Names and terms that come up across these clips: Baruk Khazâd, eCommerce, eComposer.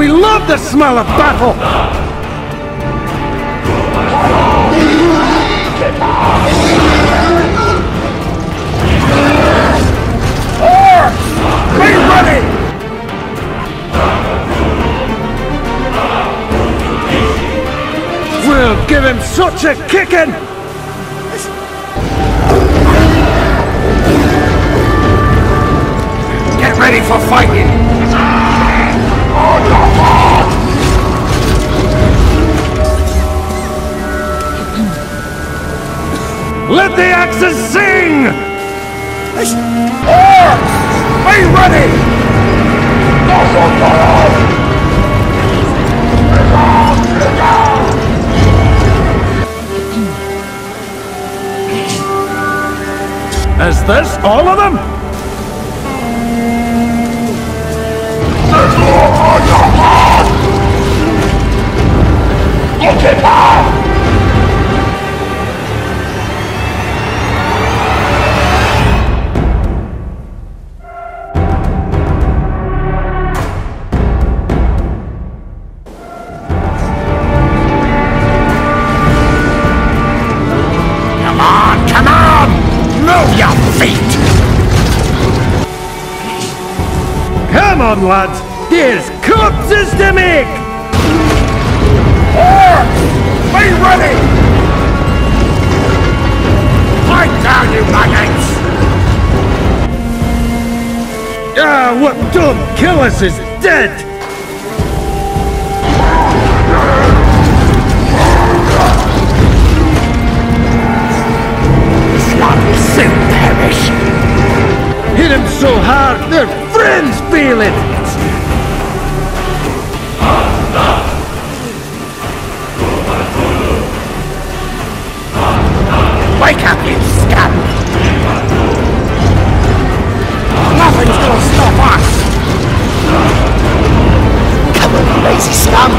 We love the smell of battle! Horse! Be ready! We'll give him such a kicking! Get ready for fighting! Let the axes sing! Be ready! Is this all of them? Come on, lads! There's corpses to make! Be ready! Fight down, you maggots! What don't kill us is dead! This lot will soon perish! Hit him so hard, they're friends feel it! Wake up, you scum! Nothing's gonna stop us! Come on, you lazy scum!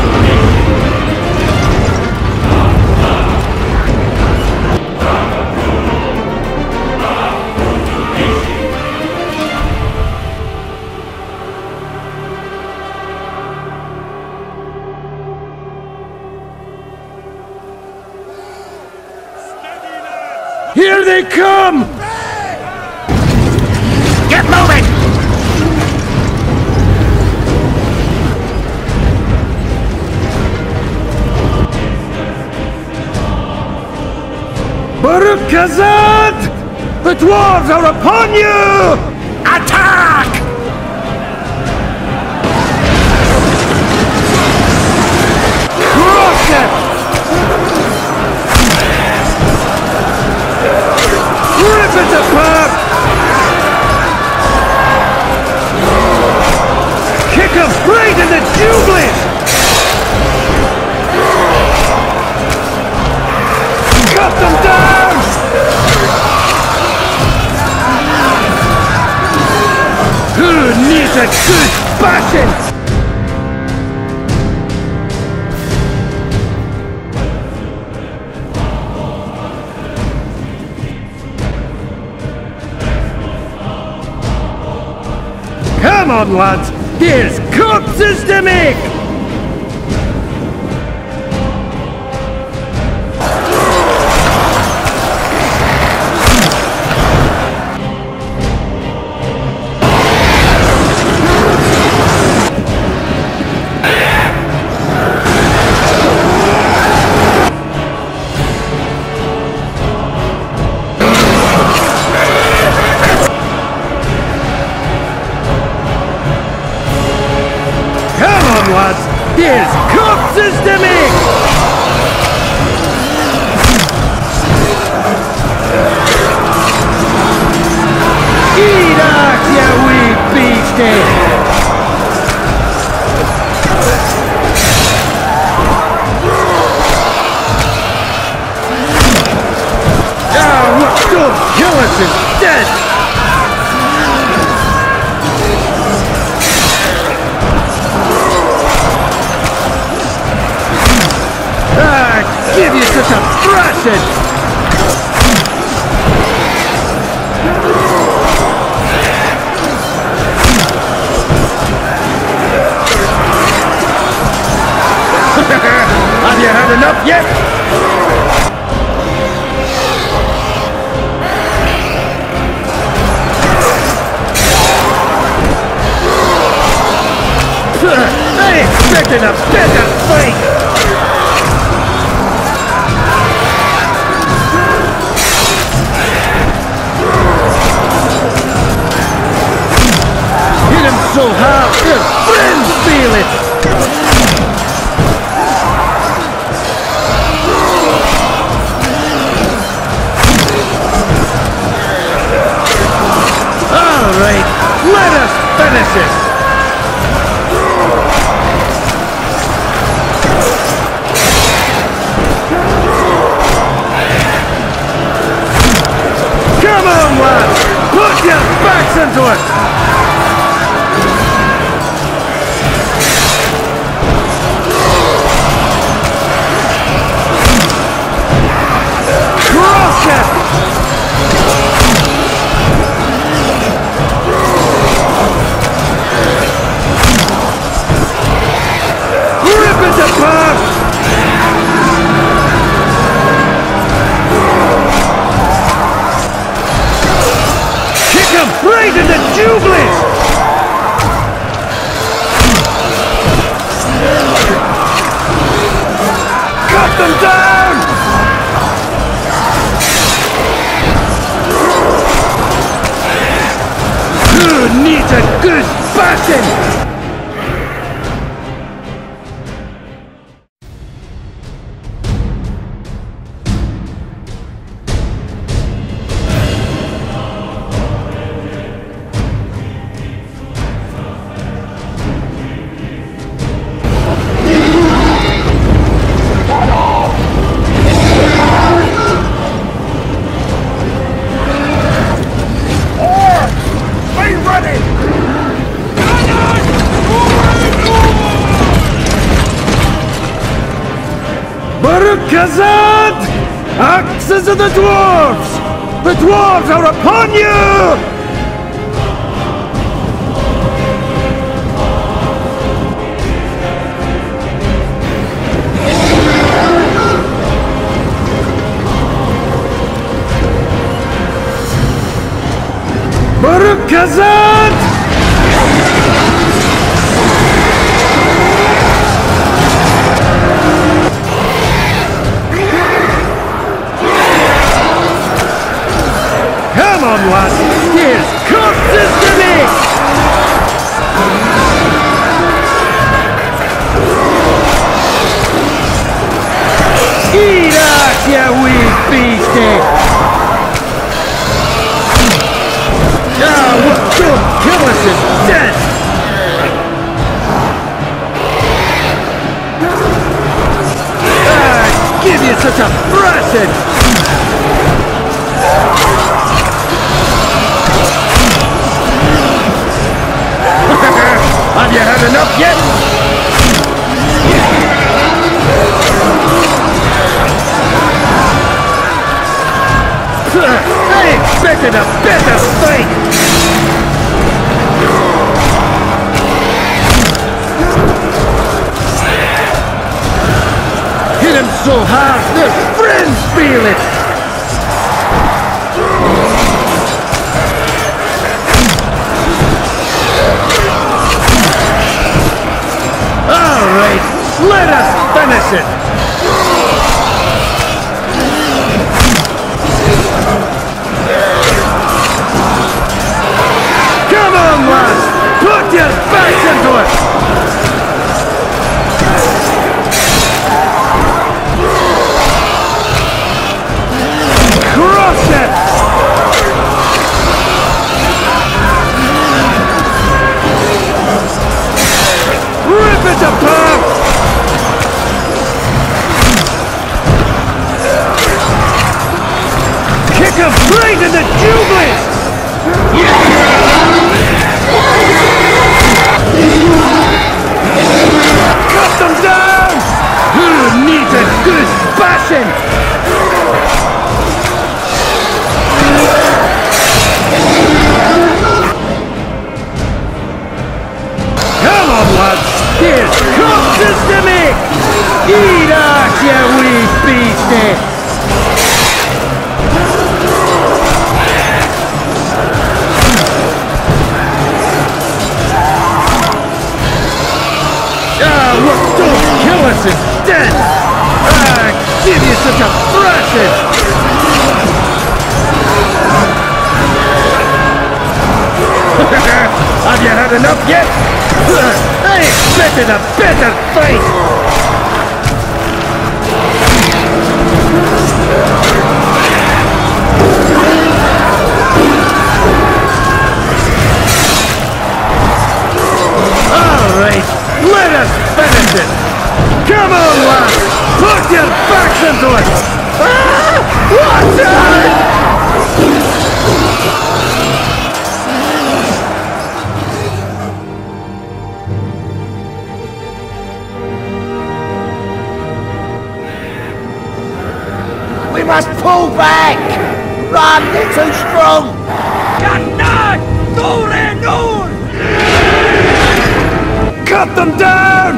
Here they come! Get moving! Baruk Khazâd! The dwarves are upon you! Attack! Crush it! Kick him right in the jugular! Cut them down! Who needs a good bashing? Come on, lads! There's corpses to make! There's corpses to make! Eat up, you wee beastie! What don't kill us is dead! Give you such a thrashing! to it. Crush it! Rip it apart! Right in the jubilee! Cut them down! Who needs a good bashing? Baruk Khazâd! Axes of the dwarves! The dwarves are upon you! Baruk Khazâd! Come on, lads! Here's corpses to make! Eat up, you wee beastie! Ah, what don't kill us is dead! I'd give you such a thrashing! Have you had enough yet? I expected a better fight! Hit him so hard, their friends feel it! Let us finish it! Come on, lads! Put your backs into it! Crush it! Rip it apart! Of great in the jubilee! Cut them down! Who needs a good bashing? Come on, lads! Here's corpses to make! Eat us, you wee beastie! Is dead! I give you such a thrashing! Have you had enough yet? I expected a better fight! Alright, let us finish it! Come on, lads! Put your backs into it! Ah! Watch out! must pull back! Run, they're too strong! Cut them down!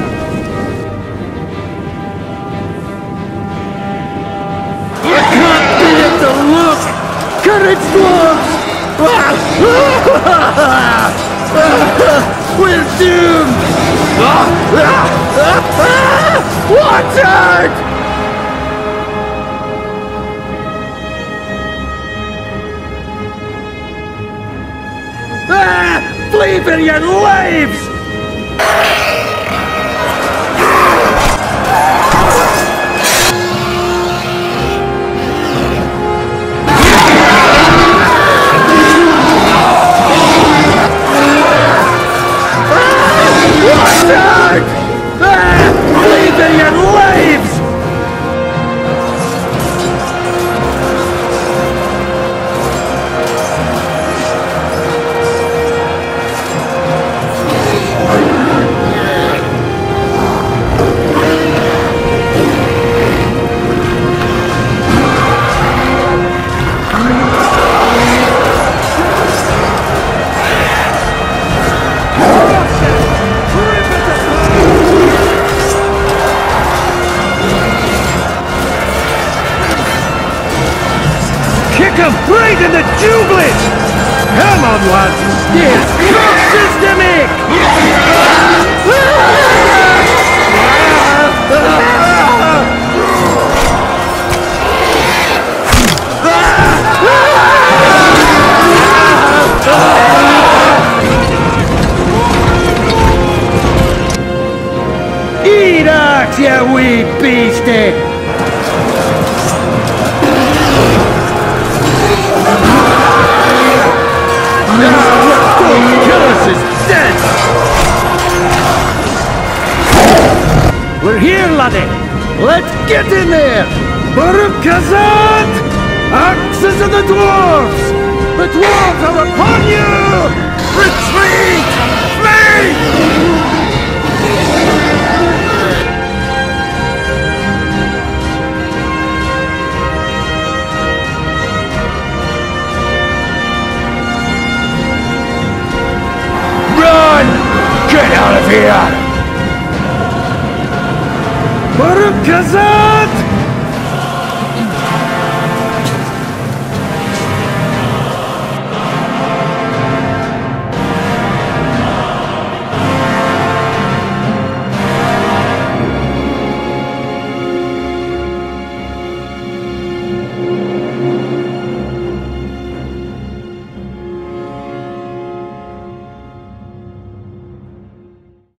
I can't bear the look! Courage works! We're doomed! Watch out! Flee for your lives! Right in the jubilant! Come on, lads! Yes, cross systemic! Eat ox, you wee beastie! We're here, laddie! Let's get in there! Baruk Khazâd! Axes of the dwarves! The dwarves are upon you! Retreat! Flee! Run! Get out of here! Baruk Khazâd!